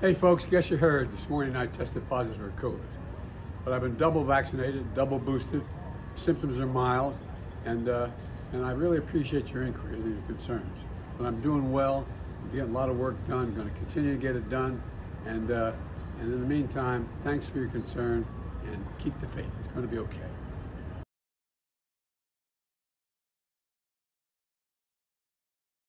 Hey folks, guess you heard this morning I tested positive for COVID, but I've been double vaccinated, double boosted. Symptoms are mild, and I really appreciate your inquiries and your concerns. But I'm doing well, I'm getting a lot of work done, I'm going to continue to get it done, and in the meantime, thanks for your concern, and keep the faith. It's going to be okay.